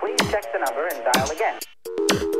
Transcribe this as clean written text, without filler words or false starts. Please check the number and dial again.